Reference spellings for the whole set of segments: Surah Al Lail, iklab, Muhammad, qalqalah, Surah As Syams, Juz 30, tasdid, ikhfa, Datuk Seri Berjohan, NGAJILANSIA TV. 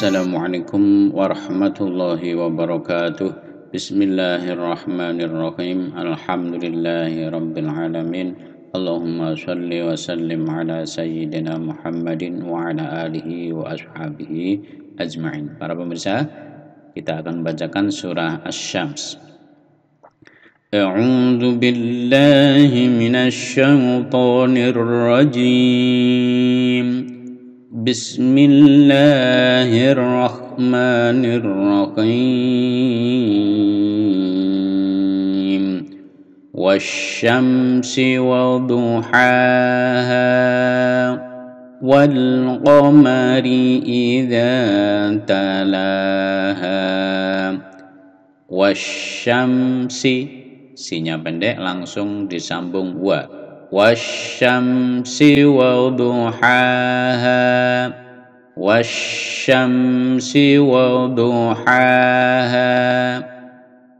Assalamualaikum warahmatullahi wabarakatuh. Bismillahirrahmanirrahim. Alhamdulillahi rabbil alamin. Allahumma salli wa sallim ala sayyidina Muhammadin wa ala alihi wa ashabihi ajma'in. Para pemirsa, kita akan bacakan surah As Syams. A'udzu billahi minasy syaithanir rajim. Bismillahirrahmanirrahim. Wasyamsi waduhaha wal qamari idza talaha. Wasyamsi, sinya pendek langsung disambung wa. Wasyamsi waduhaha, wasyamsi waduhaha,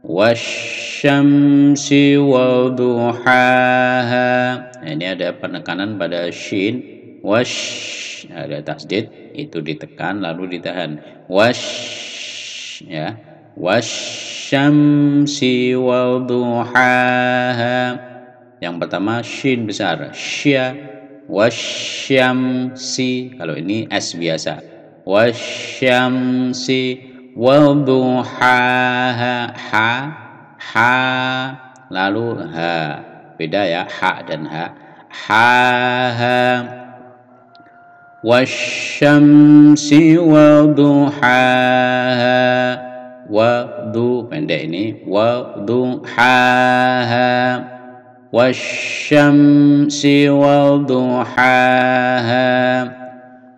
wasyamsi waduhaha. Ini ada penekanan pada shin. Wash, ada tasdid, itu ditekan lalu ditahan. Wash, ya. Wasyamsi waduhaha. Yang pertama shin besar, sya. Wasyamsi, kalau ini s biasa. Wasyamsi waduhaha, ha, ha, lalu ha. Beda ya, ha dan ha. Ha, ha. Wasyamsi waduhaha. Wadu pendek ini, waduhaha, wasyamsi waduhaha,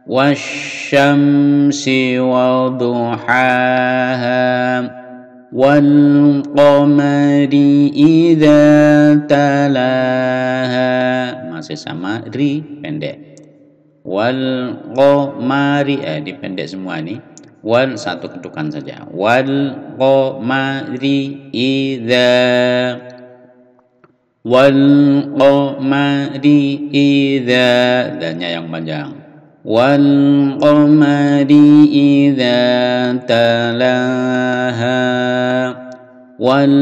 wasyamsi waduhaha, wal qamari idza talaha. Masih sama, ri pendek. Wal qamari, dipendek semua nih. Wal satu ketukan saja. Wal qamari idza, wal qamari idza, dannya yang panjang. Wal qamari idza talaha, wal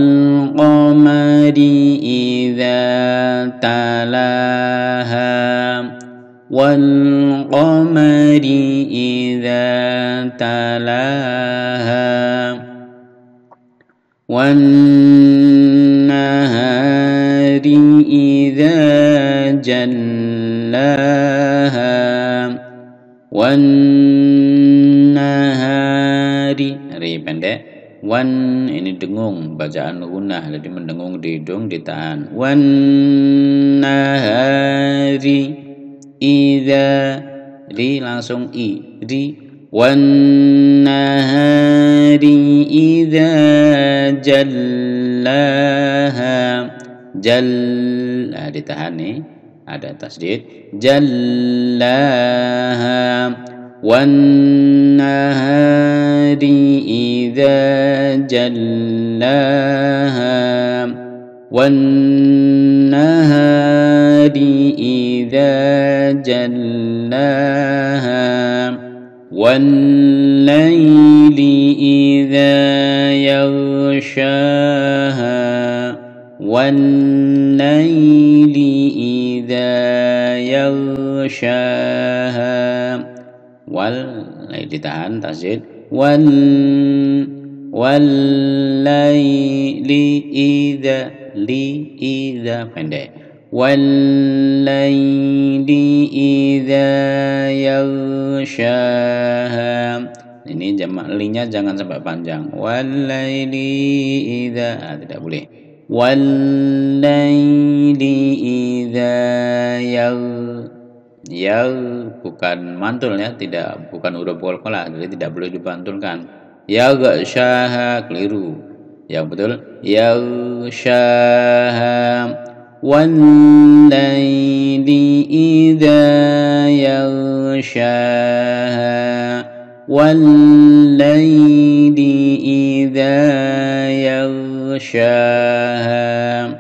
qamari idza talaha, wal qamari idza talaha, wan nahari idza jallaha, wan nahari, hari pendek. Wan ini dengung, bacaan gunah, jadi mendengung di hidung ditahan. Wan nahari idza, ri langsung i, ri. Wan nahari idza jallaha, jalla ditahan nih, ada tasdid. Jallaha, wan nahari idza jallaha, wan nahari idza jallaha, wal laili idza yaghshaha, wal laili idza yaghshaha, wal laili ditahan tasdid. Wal, wal laili idza, li idza pendek. Wallaili idza yaghshaha, ini jamak linya jangan sampai panjang. Wallaili idza, tidak boleh. Wallaili idza yaghshaha, bukan mantulnya, tidak, bukan huruf qalqalah, jadi tidak boleh dipantulkan. Yaghshaha keliru, yang betul yaghshaha. Wallaili idza yaghshaha, wallaili idza yaghshaha,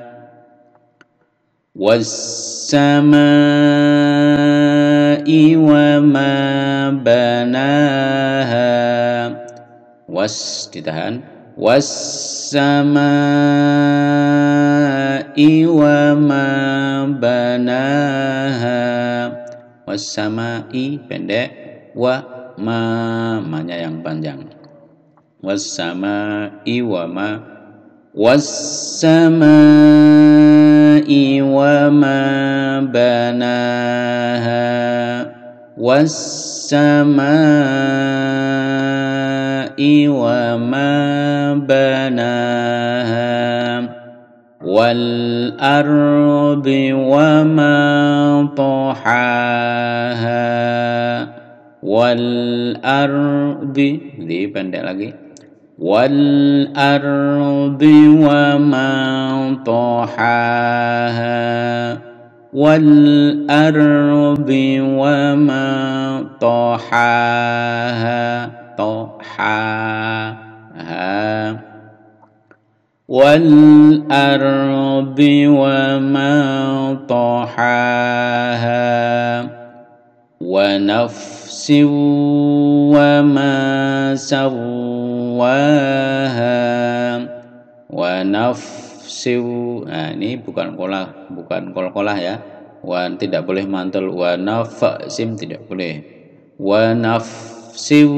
was-samaa'i wa ma banaha, was ditahan, was-sama'i wa ma banaha, was-sama'i pendek, wa mamanya yang panjang, was-sama'i wa ma, was-sama'i wa ma banaha, was-sama'i wa ma banaha, wal-ardi wa ma tahaha, wal-ardi di pendek lagi, wal-ardi wa ma tahaha, wal-ardi wa ma tahaha, tahaha, wal-ardi wa ma tahaha, wa nafsin wa ma sawaha, wa nafsin. Nah, ini bukan kolah, bukan kol-kolah ya. Wan tidak boleh mantul. Wanafsim tidak boleh. Wanafsiu,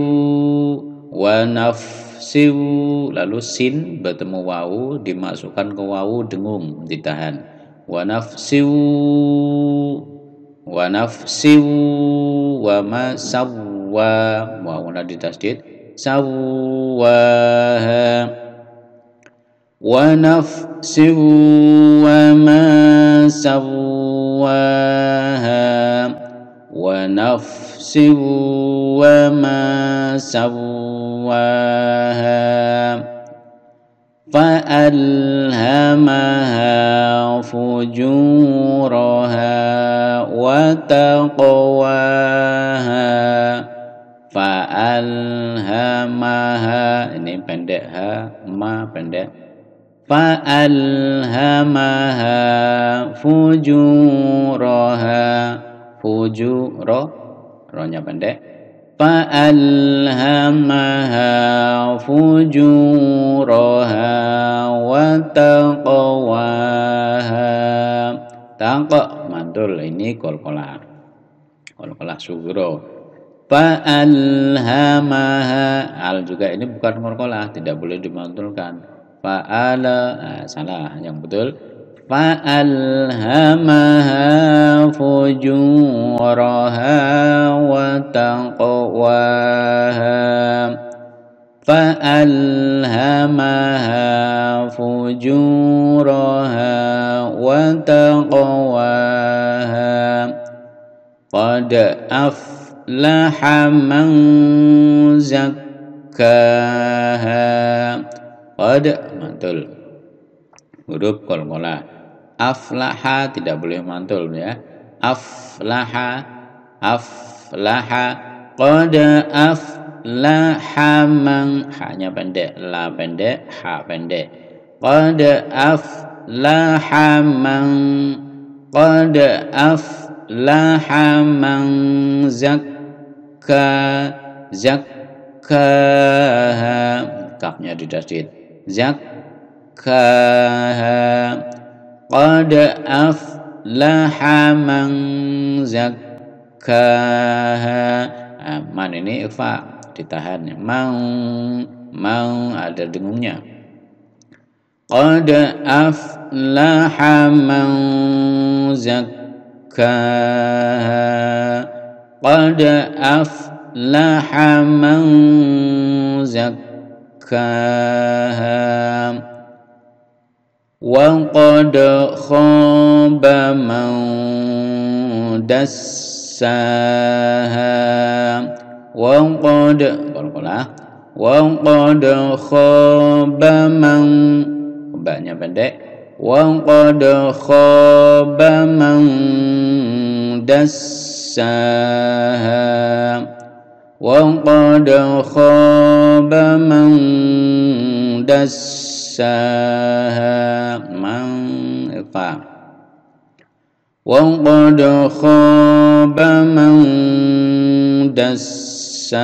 wanafsiu. Lalu sin bertemu wau dimasukkan ke wau dengung ditahan. Wanafsiu, wanafsiu. Wama sawwa, wau nadi tasdid. Sawwa. Wa nafsin wa ma sawwaha, wa nafsin wa ma sawwaha, fa alhamaha fujuraha wa taqwaha, fa alhamaha ini pendek ha ma pendek, fa'alhamaha fujuraha, fujuro ronya pendek, fa'alhamaha fujuraha wa taqwaha, taqwa mantul ini kol-kolah, kol-kolah sugro, fa'alhamaha al juga ini bukan kol-kolah, tidak boleh dimantulkan. Fa'ala, nah, salah yang betul, fa'alhamaha fujuraha wa taqwaha, fa'alhamaha fujuraha wa taqwaha, qad aflaha man zakkaha, qad mantul huruf qalqalah, aflaha tidak boleh mantul ya, aflaha, aflaha, qad aflaha man, hanya pendek la pendek ha pendek, qad aflaha man, qad aflaha man zakka, zakkaha, kafnya didasdid, zakkaha, qad aflaha man zakkaha, man ini ikhfa ditahan, man, man ada dengungnya, qad aflaha man zakkaha, qad aflaha man zakkaha, wa qad khaba man dassaha, wa qad qalqalah, wa qad khaba man, ba'nya pendek, wa qad khaba man dassaha, wa qad khaba man dassaha, man ifa, wa qad khaba man dassaha,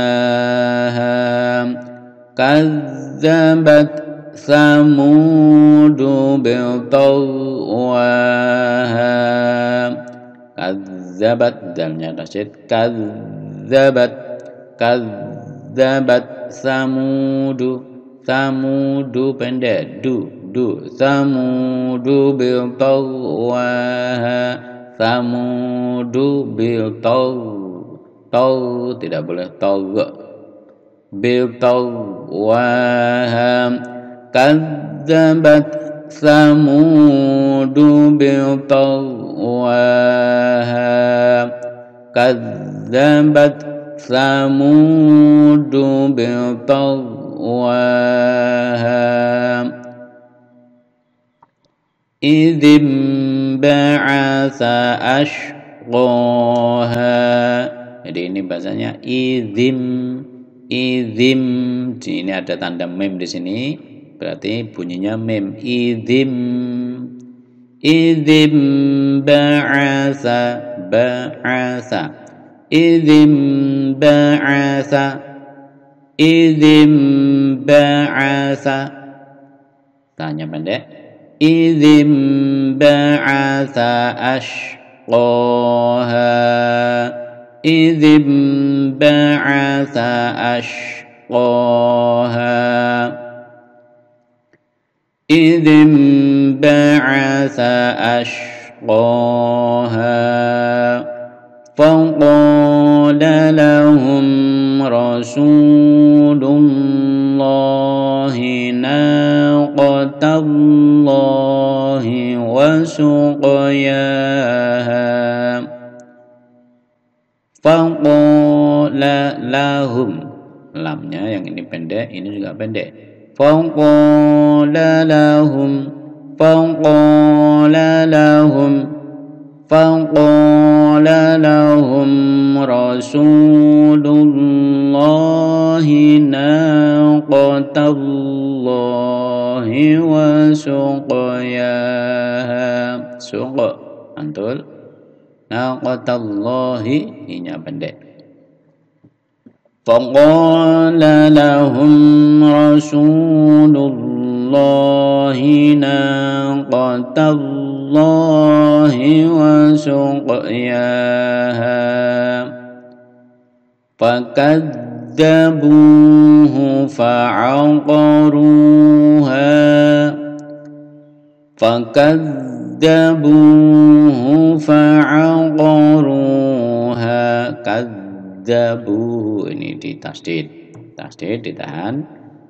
كذبت ثمود بطغواها. Kazzabat dalamnya tasydid, kazzabat samudu pendek samudu biṭagwaha, samudu tidak boleh biṭagwaha. Kazzabat samudu biṭagwaha, kazzabat samudu biṭagwaha. Idzim ba'atsa ashqaha. Jadi ini bahasanya idzim. Ini ada tanda mim di sini, berarti bunyinya mim. Idzim ba'atsa, idzim ba'atsa, tanya pendek, idzim ba'atsa ashqaha, idzim ba'atsa ashqaha. Faqala lahum rasulullahi naqatallahi wa suqayaha. Faqala lahum, lamnya yang ini pendek, ini juga pendek. فقال لهم رسول الله ناقة الله وسقياها. Suqa antul, ناقة الله inya pendek. فقال لهم رسول الله ناقة الله وسقياها فكذبوه فعقروها فكذبوه ini ditasdid ditahan.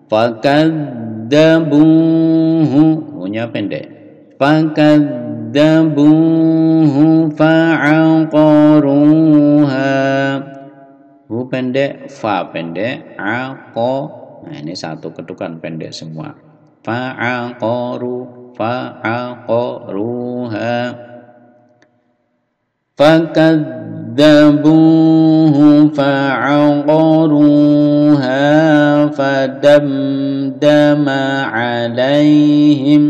Fakadzabuhu hunya pendek. Fakadzabuhu fa'aqaruha, hu pendek, fa pendek, aqo. Nah ini satu ketukan pendek semua. Fa'aqaruha. فكذبوه فعقروها فدمدم عليهم.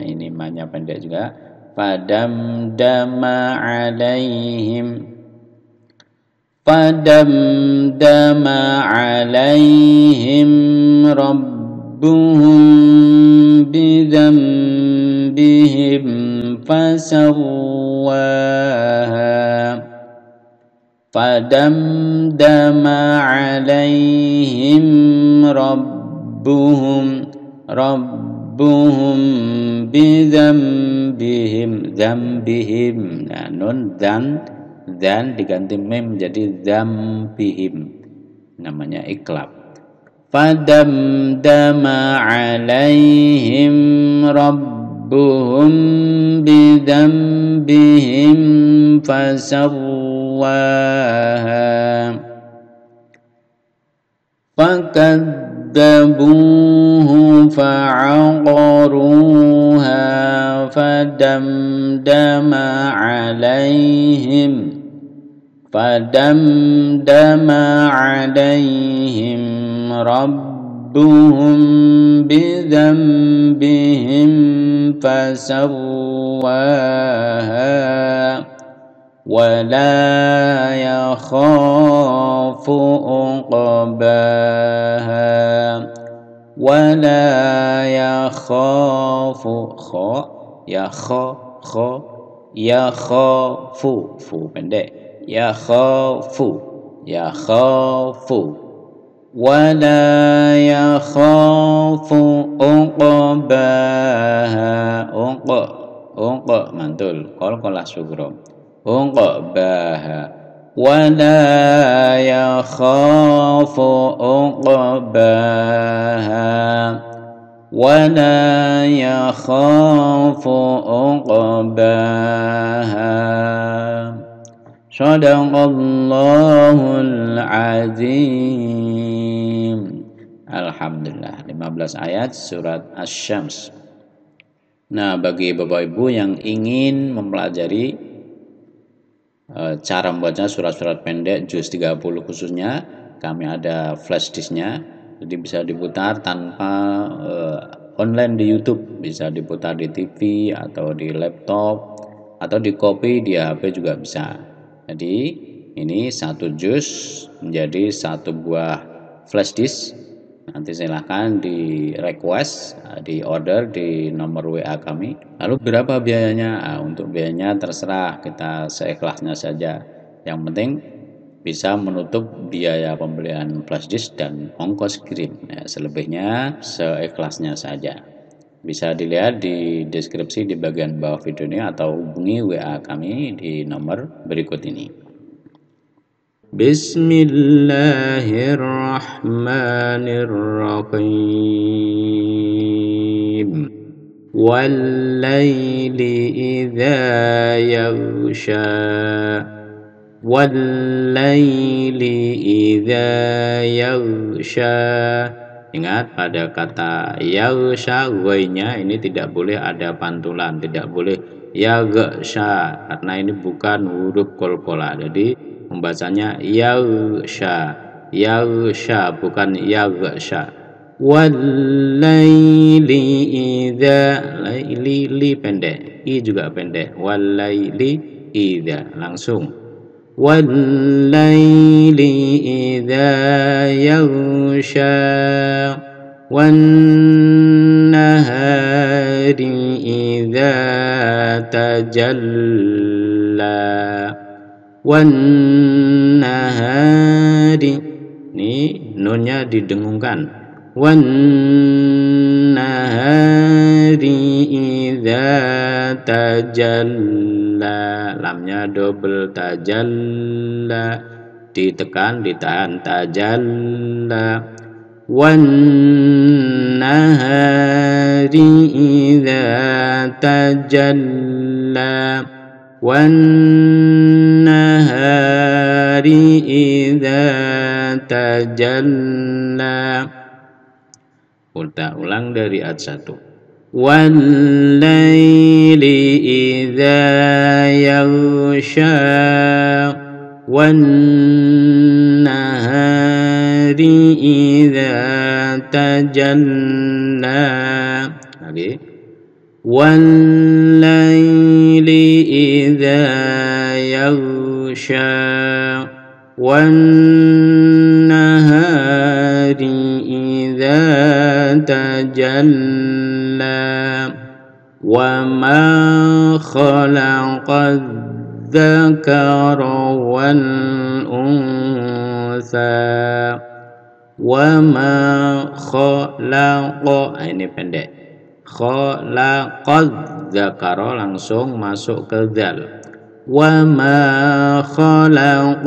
Ini maknanya pendek juga. Fadamdama alaihim rabbuhum bidhanbihim fasawwaha. Fadamdama alaihim rabbuhum bidhanbihim. Nah nun dan diganti mim jadi dzambihim, namanya iklab. Fadamdama alaihim rabbuhum bidhanbihim fasawwaha. Fakadzabuhu fa'aqaruha fadamdama alaihim rabbuhum bidhanbihim fasawwaha ولا يخاف عقباها ولا يخاف ولا يخاف عقباها عقب mantul qalqalah sugro عقباها ولا يخاف عقباها ولا يخاف عقباها Shadaqallahul Azim. Alhamdulillah, 15 ayat surat As Syams. Nah, bagi Bapak Ibu yang ingin mempelajari cara membaca surat-surat pendek Juz 30 khususnya, kami ada flash disknya, jadi bisa diputar tanpa online di YouTube, bisa diputar di TV atau di laptop atau di copy di HP juga bisa. Jadi ini satu juz menjadi satu buah flash disk. Nanti silahkan di request, di order di nomor WA kami. Lalu berapa biayanya? Nah, untuk biayanya terserah kita seikhlasnya saja. Yang penting bisa menutup biaya pembelian flash disk dan ongkos kirim. Nah, selebihnya seikhlasnya saja. Bisa dilihat di deskripsi di bagian bawah video ini atau hubungi WA kami di nomor berikut ini. Bismillahirrahmanirrahim. Wal laili idza yaghsha. Wal laili idza yaghsha. Ingat, pada kata yaghsha ghainya ini tidak boleh ada pantulan, tidak boleh yaghsha karena ini bukan huruf qalqalah. Jadi membacanya yaghsha, yaghsha bukan yaghsha. Wal laili idza, laili li pendek, i juga pendek. Wal laili idza langsung. وَاللَّيْلِ إِذَا يَغْشَى وَالنَّهَارِ إِذَا تَجَلَّى وَالنَّهَارِ ini nunnya didengungkan. وَالنَّهَارِ إِذَا تَجَلَّى lamnya double tajalla, ditekan ditahan tajalla. Wan nahari idza tajalla wan nahari idza tajalla. Kita ulang dari ayat 1. Wal laili idza yaghsha wan nahari idza tajalla. Lagi. Wal laili idza yaghsha wan nahari idza tajalla وَمَا خَلَقَ الذَّكَرَ وَالْأُنْثَى وَمَا خَلَقَ ini pendek. خَلَقَ الذَّكَرَ langsung masuk ke dzal. وَمَا خَلَقَ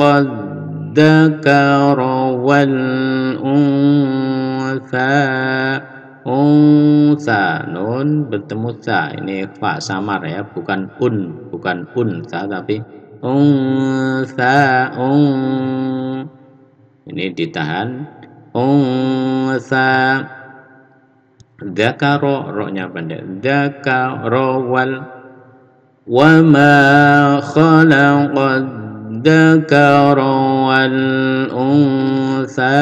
الذَّكَرَ وَالْأُنْثَى unsa nun bertemu sa, ini fa samar ya, bukan un, bukan unsa tapi unsa, ini ditahan unsa. Dzakaro, roknya pendek, dzakaro wal. Wama khalaqad dzakaro wal unsa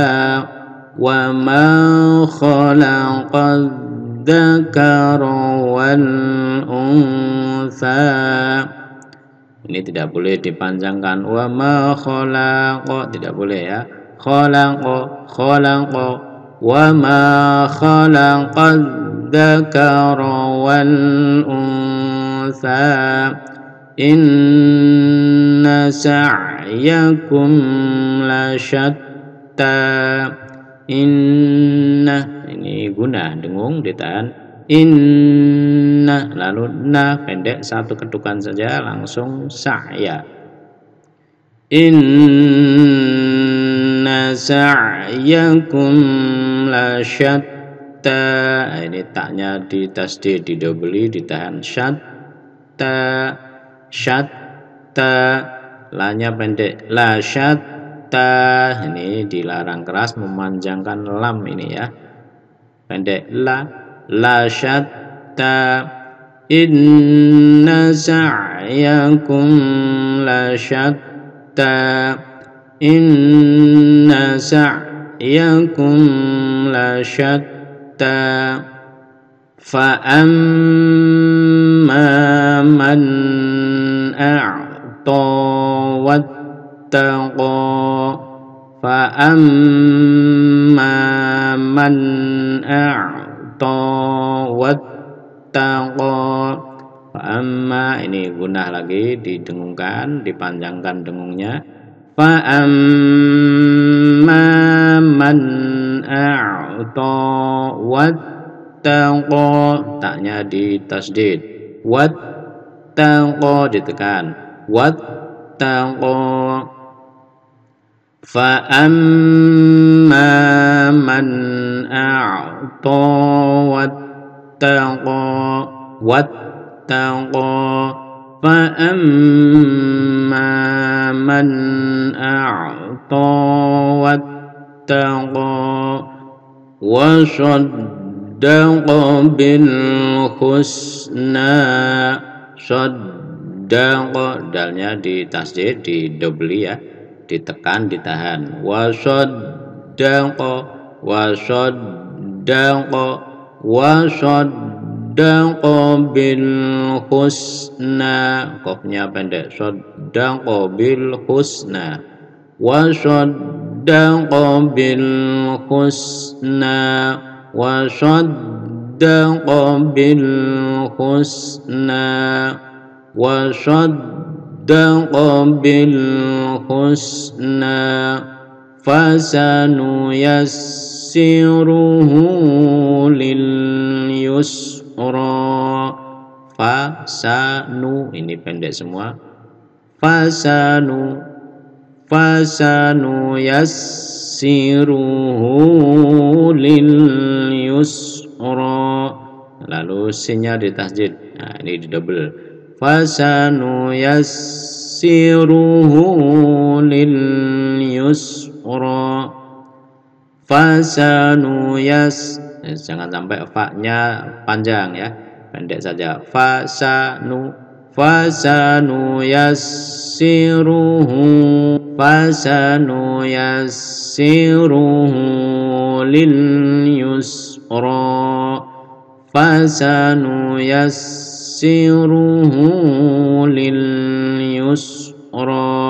وَمَا خَلَقَ الذَّكَرَ وَالْأُنْثَى Ini tidak boleh dipanjangkan. Wa ma khalaqa, tidak boleh ya. Khalaqa, khalaqa. Wa ma khalaqad dzakara wal unsa. Inna sa'yakum lasyatta. Inna, ini guna dengung ditahan. Inna, lalu na pendek satu ketukan saja langsung sa'ya. Inna sa'yakum lasyatta. Ini taknya di tasdid, didobeli, ditahan syatta, syatta. Lanya pendek lasyatta. Ini dilarang keras memanjangkan lam ini ya. Pendek la. La syatta. Inna sa'yakum la syatta. Inna sa'yakum la syatta. Fa'amma man a'ta wattaqa. Fa'amma man a'ta wattaqa. Fa'amma, ini gunah lagi, didengungkan, dipanjangkan dengungnya. Fa'amma man a'ta wattaqa, taknya di tasdid. Wattaqa ditekan. Wattaqa. Fa'amma man a'ta wattaqa, wattaqa. Fa'amma man a'ta wattaqa. Wa saddaqa bil husna. Saddaqa, dalnya di tasdid, di dobli ya, ditekan, ditahan. Wa saddaqa, wasaddaqa bil husna. Kopnya pendek. Saddaqa bil husna. Wasaddaqa bil husna. Wasaddaqa bil husna. Wasaddaqa bil husna. Fasanuyassiruhu lil yusra. Fasanu, ini pendek semua. Fasanu, fasanuyassiruhu lil yusra. Lalu sinnya ditasjid. Nah, ini di double. Fasanuyassiruhu lil yusra. Fasanuyas, jangan sampai fa-nya panjang ya, pendek saja. Fasanu, fasanuyassiruhu, fasanuyassiruhu lil yusra. Fasanuyassiruhu lil yusra.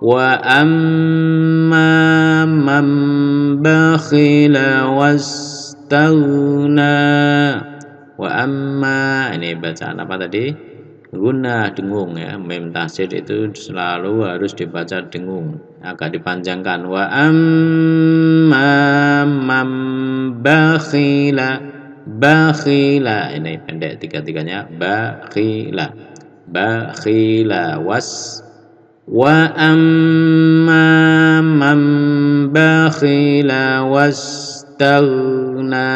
Wa amma man bakhila wastaghna. Wa amma, ini bacaan apa tadi? Gunah, dengung ya. Mim tasdid itu selalu harus dibaca dengung, agak dipanjangkan. Wa amma man bakhila. Bakhila, ini pendek tiga-tiganya. Bakhila, bakhila. Wa amma man bakhila wastaghna.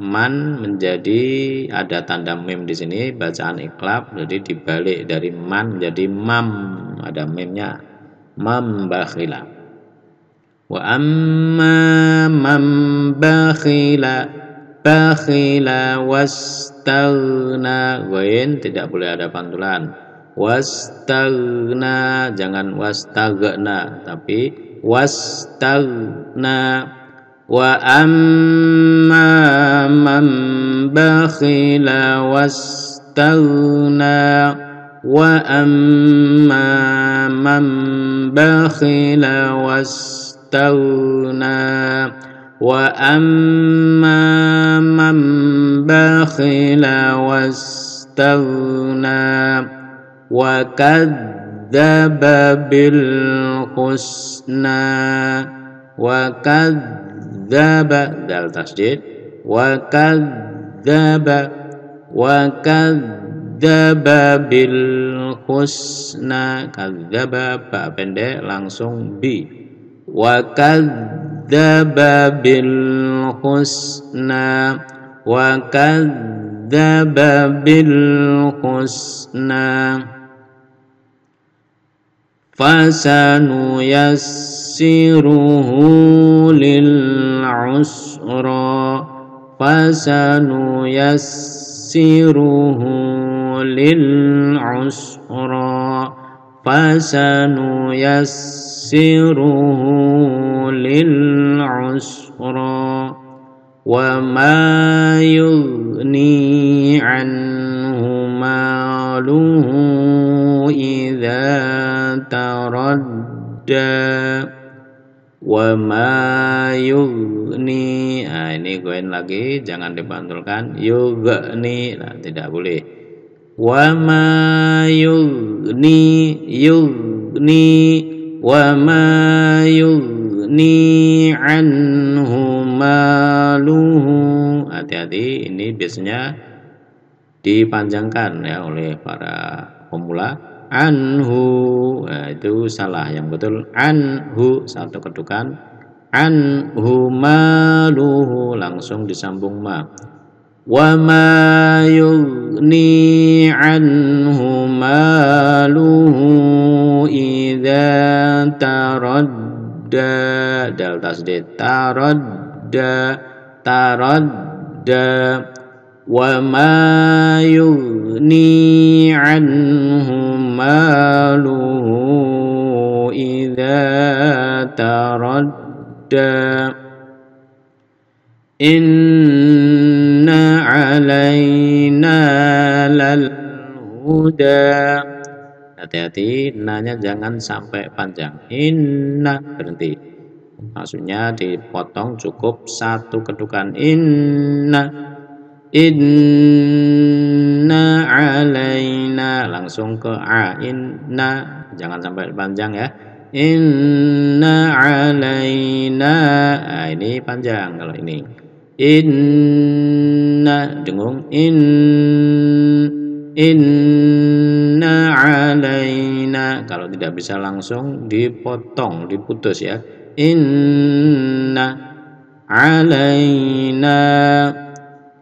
Man menjadi ada tanda mim di sini, bacaan iklab, jadi dibalik dari man menjadi mam, ada mimnya. Mam bakhila. Wa amma man bakhila, bakhila wastaghna. Wain tidak boleh ada pantulan. Wastaghna, jangan wastaghna, tapi wastaghna. Wa amma man bakhila wastaghna. وَأَمَّا مَنْ بَخِلَ وَاسْتَغْنَى وَكَذَّبَ بِالْحُسْنَى وَكَذَّبَ دال tasdid وَكَذَّبَ بِالْحُسْنَى كَذَّبَ ba pendek langsung bi وَكَذَّبَ بِالْحُسْنَى وَكَذَّبَ بِالْحُسْنَى فَسَنُيَسِّرُهُ لِلْعُسْرَى فَسَنُيَسِّرُهُ لِلْعُسْرَى فَسَنُيَسِّرُهُ لِلْعُسْرَى وَمَا يُغْنِي عَنْهُ مَالُهُ إِذَا تَرَدَّى وَمَا يُغْنِي ini goin lagi, jangan dibantulkan. Yugni nah, tidak boleh. وَمَا يُغْنِي وَمَا يُغْنِي عَنْهُ مَالُهُ hati-hati, ini biasanya dipanjangkan ya oleh para pemula anhu, nah, itu salah, yang betul anhu, satu kedukan anhu maluhu, langsung disambung ma. وَمَا يُغْنِي عَنْهُ مَالُهُ إِذَا تَرَدَّى دال tasdid تَرَدَّى وَمَا يُغْنِي عَنْهُ مَالُهُ إِذَا تَرَدَّى Inna alaina lal huda. Hati-hati, nanya jangan sampai panjang. Inna berhenti. Maksudnya dipotong cukup satu kedukan. Inna. Inna alaina langsung ke a. Inna jangan sampai panjang ya. Inna alaina. Nah, ini panjang kalau ini. Inna dengung inna alaina, kalau tidak bisa langsung dipotong diputus ya, inna alaina,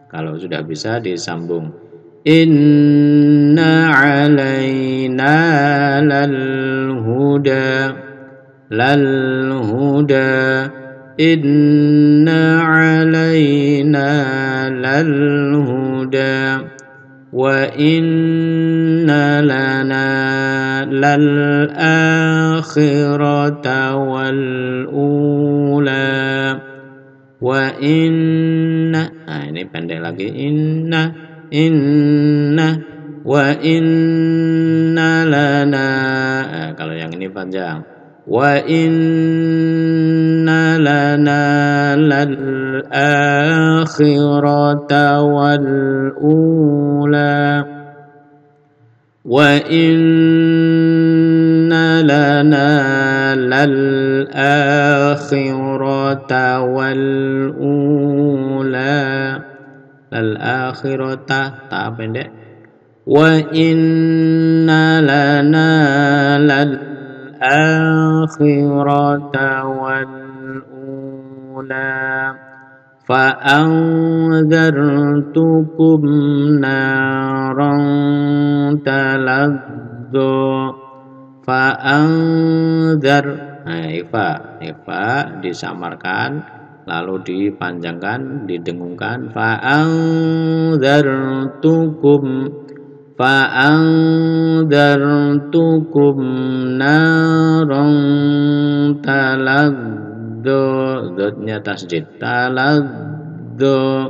kalau sudah bisa disambung inna alaina lal huda Inna alaina lal huda wa inna lana lal akhirata wal ula wa inna ini pendek lagi inna wa inna lana kalau yang ini panjang wa inna lana lal akhirata wal ula wa inna lana lal akhirata wal ula lal akhirata ta pendek wa inna lana lal akhirata wal فأنذرتكم نارا تلظى فأنذر Ifa disamarkan lalu dipanjangkan didengungkan فأنذرتكم نارا تلظى do dotnya tasjid talad do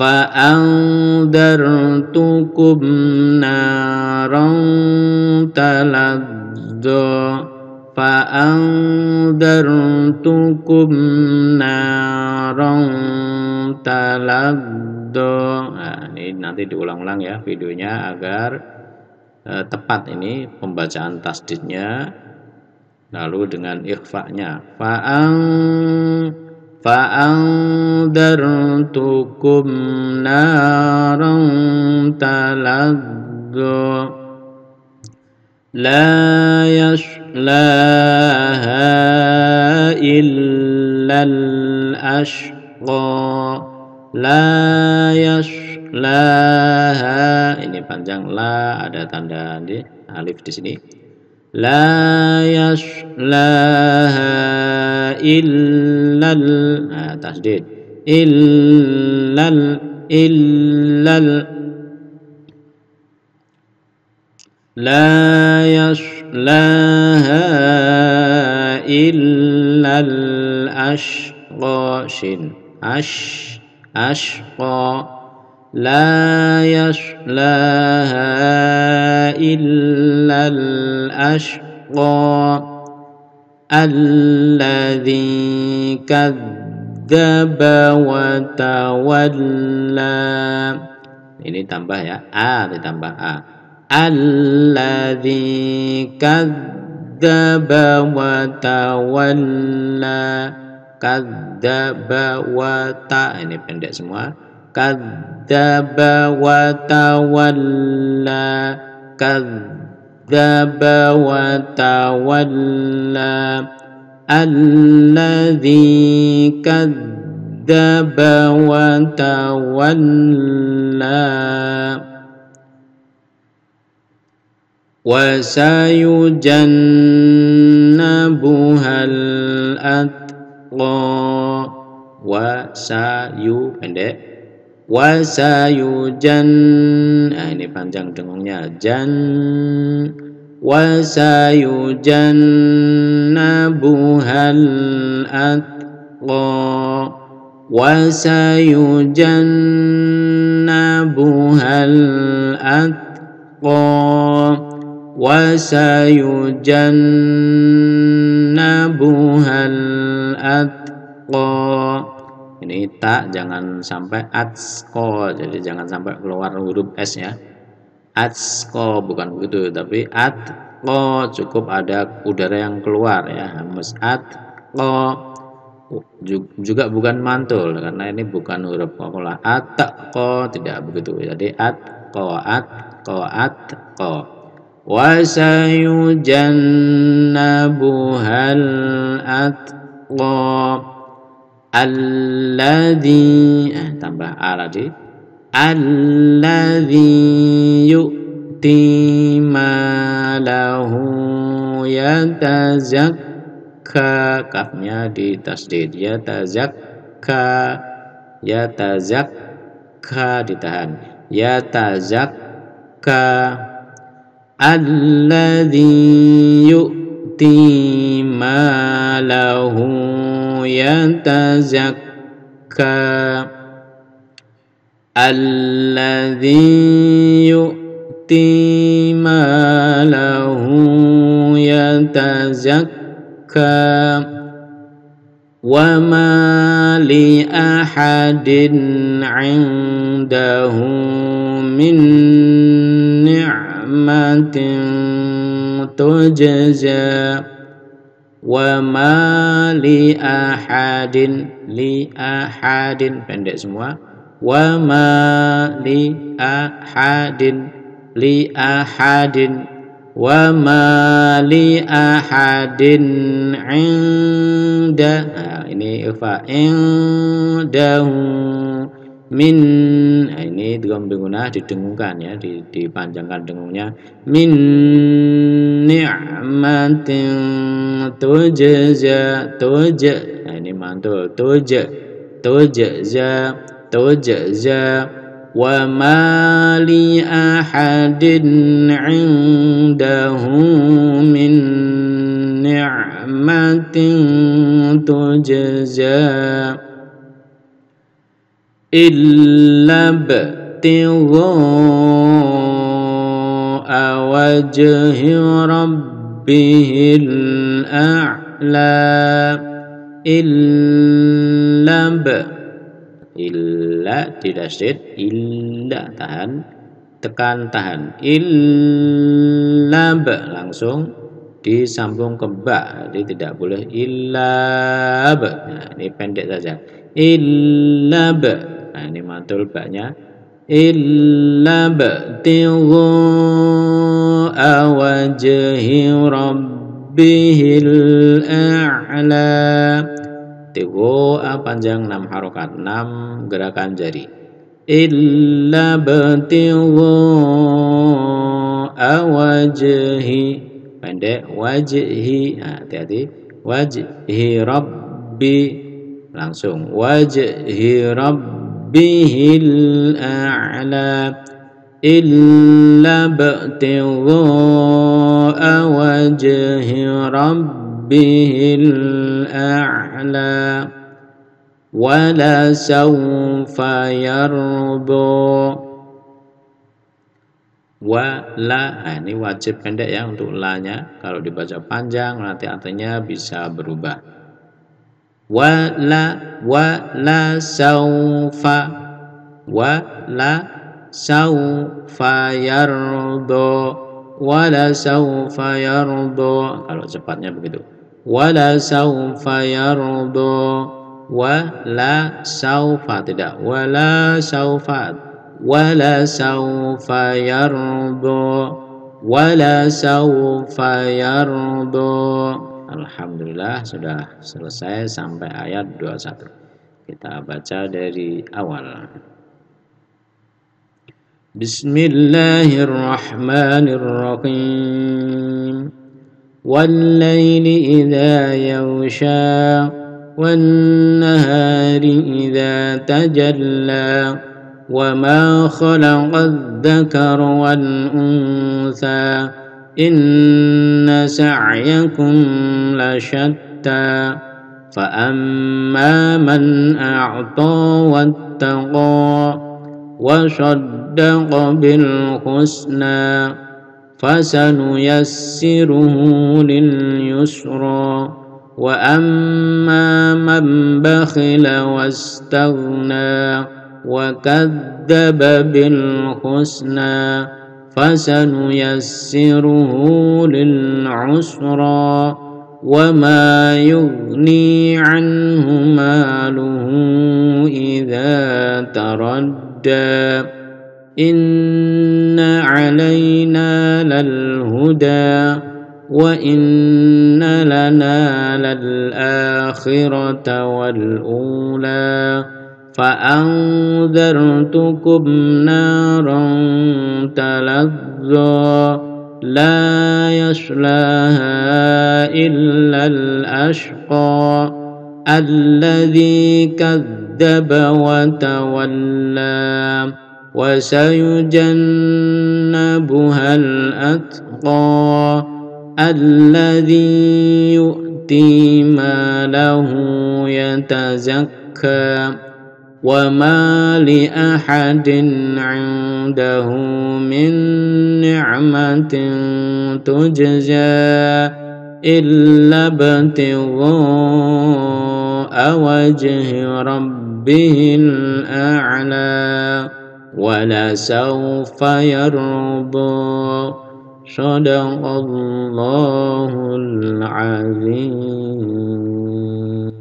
فأنذرتكم نارا تلظى Nah, ini nanti diulang-ulang ya videonya agar tepat ini pembacaan tasdidnya lalu dengan ikhfa'nya. Fa'andartukum naran talazzu la yaslaha illal ashqa la yaslaha, ini panjang la, ada tanda di alif di sini, la yaslaha illal, nah, tasdid illal la yaslaha illal ashqa shin ashqa la yaslaha illal ashqa alladhi kadzdzaba wa tawalla, ini tambah ya, a ditambah a, alladzi kadzdzaba wa tawalla, kadzdzaba wa ta, ini pendek semua, kadzdzaba wa tawalla, kadzdzaba wa tawalla alladzi kadzdzaba wa tawalla wasayujannabuhal atqa, wasayu pendek, wasayujan, nah ini panjang dengungnya, jan, wasayujannabuhal atqa, wasayujannabuhal atqa wasayujannabuhal atqa, ini tak jangan sampai atqa, jadi jangan sampai keluar huruf s ya, atqa bukan begitu, tapi atqa cukup ada udara yang keluar ya, hamas, atqa juga bukan mantul karena ini bukan huruf kokola, atqa tidak begitu, jadi atqa atqa atqa wasayujannabuhal atqa alladzi, tambah a lagi, alladzi yu'ti malahu yatazakka, kafnya di tasdid, yatazakka, yatazakka ditahan, yatazakka alladzi yu'ti malahu yatazakka alladzi yu'ti malahu yatazakka wama li ahadin 'indahu min ni'matin tujza wama li ahadin pendek semua, wama li ahadin wama li ahadin inda, nah, ini ifa indahu min, nah ini dengan pengguna didengungkan ya, dipanjangkan dengungnya, min ni'matin tujza tujza, nah ini mantul, tujza tujza tujza wa ma li ahadin 'indahu min ni'matin tujza إلا ابتغاء وجه ربه الأعلى. Illa tidak syed, illa tahan, tekan tahan. Illa langsung disambung ke ba, jadi tidak boleh illa ba. Nah, ini pendek saja. Illa ba. Nah, ini mantul ba-nya. Illa btigha'a wajhi rabbihil a'la. Tigha'a panjang 6 harokat, 6 gerakan jari. Illa btigha'a wajhi, pendek wajhi, hati-hati, wajhi rabbi, langsung wajhi rabbihil a'la. Illa btigha'a wajhi rabbihil a'la wala sawfa yarda. Wala, ini wajib pendek ya untuk la-nya. Kalau dibaca panjang nanti artinya bisa berubah. Wala sawfa, wala sawfa yarda, wala sawfa yarda. Kalau cepatnya begitu. Wala sawfa yarda, wala sawfa, tidak wala sawfa yarda, wala sawfa yarda. Alhamdulillah sudah selesai sampai ayat 21. Kita baca dari awal. Bismillahirrahmanirrahim. وَاللَّيْلِ إِذَا يَغْشَى وَالنَّهَارِ إِذَا تَجَلَّى وَمَا خَلَقَ الذَّكَرَ وَالْأُنْثَى إِنَّ سَعْيَكُمْ لَشَتَّى فَأَمَّا مَنْ أَعْطَى وَاتَّقَى وَصَدَّقَ بِالْحُسْنَى فَسَنُيَسِّرُهُ لِلْيُسْرَى وَأَمَّا مَنْ بَخِلَ وَاسْتَغْنَى وَكَذَّبَ بِالْحُسْنَى فَسَنُيَسِّرُهُ لِلْعُسْرَى وَمَا يُغْنِي عَنْهُ مَالُهُ إِذَا تَرَدَّى إن علينا للهدى وإن لنا للآخرة والأولى فأنذرتكم نارا تلظى لا يصلاها إلا الأشقى الذي كذب وتولى وسيجنبها الأتقى الذي يؤتي ماله يتزكى وما لأحد عنده من نعمة تجزى إلا ابتغاء وجه ربه الأعلى وَلَسَوْفَ يَرْضَى. Shadaqallahul Azim.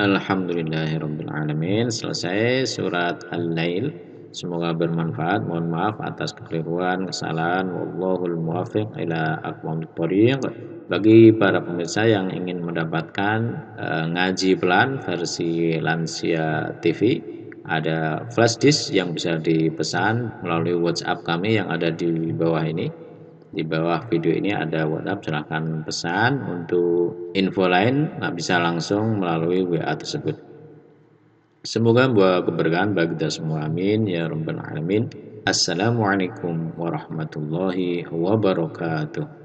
Alhamdulillahirabbil alamin. Selesai surat Al Lail. Semoga bermanfaat. Mohon maaf atas kekeliruan, kesalahan. Wallahul muwaffiq ila aqwamit thoriq. Bagi para pemirsa yang ingin mendapatkan ngaji pelan versi Lansia TV, ada flash disk yang bisa dipesan melalui WhatsApp kami yang ada di bawah ini. Di bawah video ini ada WhatsApp, silahkan pesan. Untuk info lain nggak bisa langsung melalui WA tersebut. Semoga membawa keberkahan bagi kita semua. Amin ya rabbal alamin. Assalamualaikum warahmatullahi wabarakatuh.